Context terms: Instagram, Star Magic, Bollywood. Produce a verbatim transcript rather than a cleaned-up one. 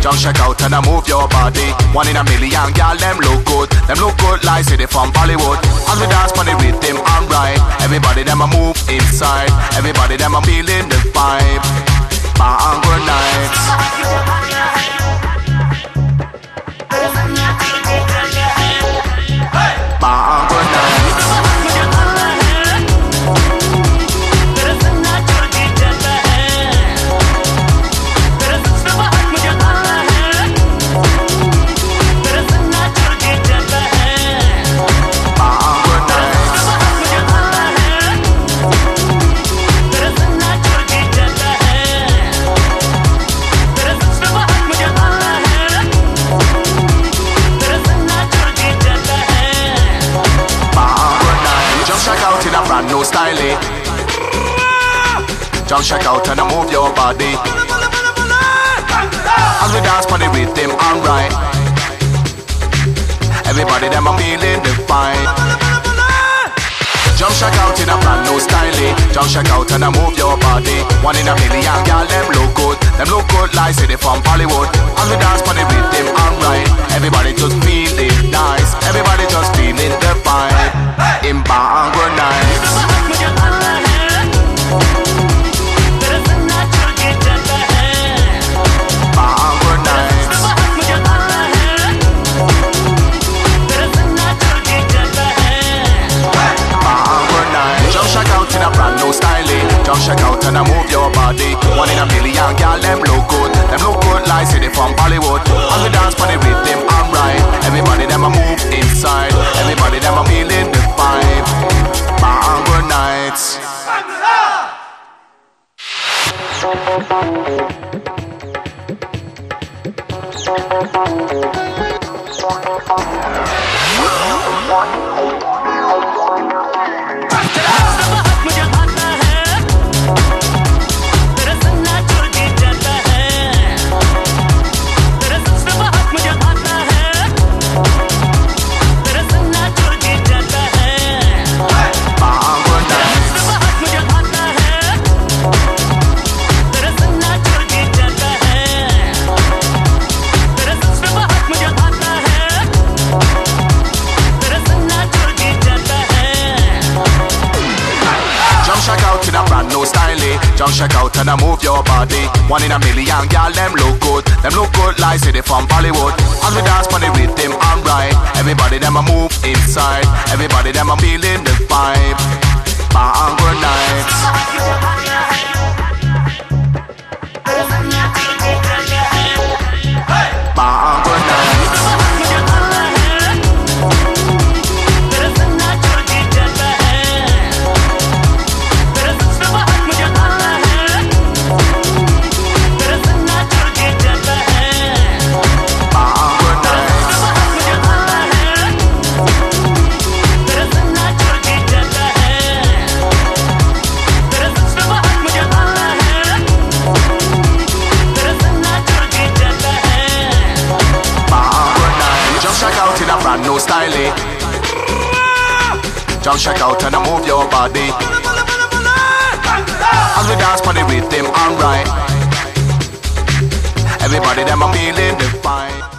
Jump check out and I move your body. One in a million, girl, them look good. Them look good like say they from Bollywood. As we dance for the rhythm and rhyme, everybody them a move inside. Everybody them a feeling the vibe. Bye and good night. Jump check out and I move your body. As we dance for the rhythm and rhyme, everybody them a feeling the vibe. Jump check out in a brand new style. Jump check out and I move your body. One in a million, girl, them look good. Them look good like city from Bollywood. As we dance for the rhythm and rhyme, everybody just feeling nice. Everybody just feeling the vibe. In bar and good night. Jump check out and I move your body. One in a million, girl, them look good. Them look good like city from Bollywood. As we dance for the rhythm and rhyme, everybody them a move inside. Everybody them a feeling the vibe. Bye and good night. Jump check out and I move your body. One in a million, girl, them look good. Them look good like city from Bollywood. As we dance for the rhythm and rhyme, everybody them a move inside. Everybody them a feeling the vibe. Bye and good night. Bye and good night. Jump check out and I move your body. As we dance for the rhythm and rhyme, everybody them a feeling the vibe.